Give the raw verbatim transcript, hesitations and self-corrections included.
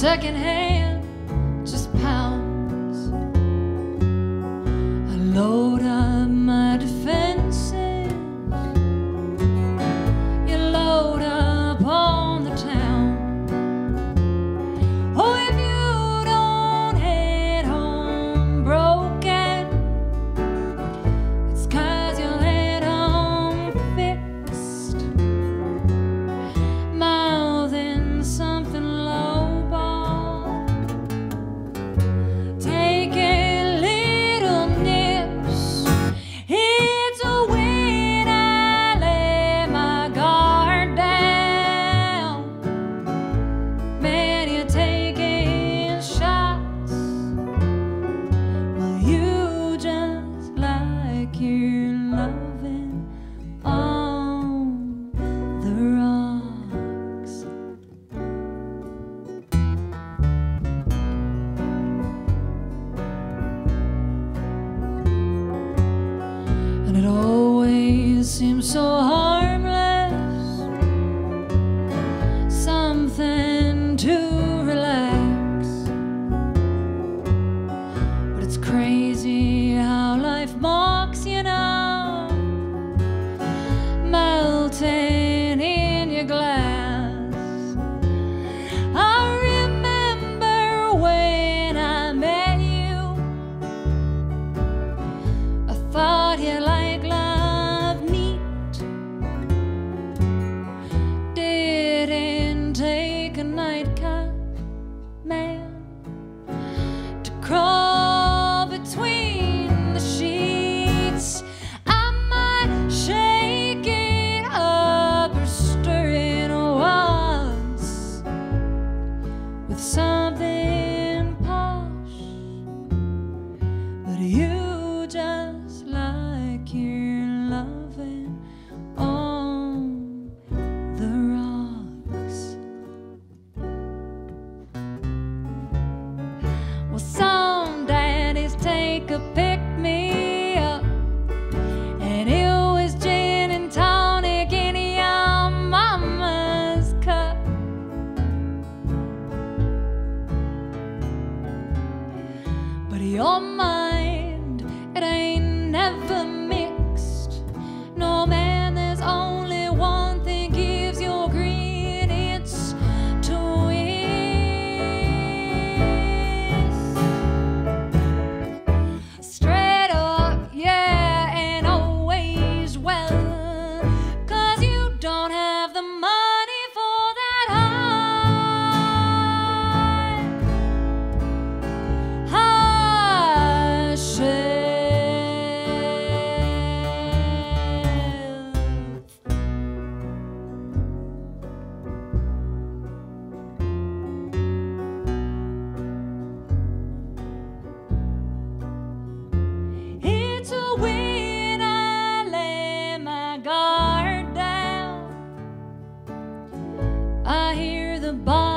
second hand just pounds. I load up my defenses, you load up on the town. Oh, if you don't head home broken, it's 'cause you'll head home fixed. Mouthing something lowball, taking little nips. It's when I lay my guard down, man, you're taking shots. Well, you just like you're loving on the rocks. And it always seems so harmless, something to relax. But it's crazy how life mocks you now, melting in your glass. I remember when I met you, I thought you liked something posh, but you just like you're loving on the rocks. Well, some daddies take a pick-me-up, and it was gin and tonic in your mama's cup. Your mind, it ain't never mixed. No, man, there's only one thing gives your green, it's to twist. Straight up, yeah, and always well, 'cause you don't have the money. I hear the ball.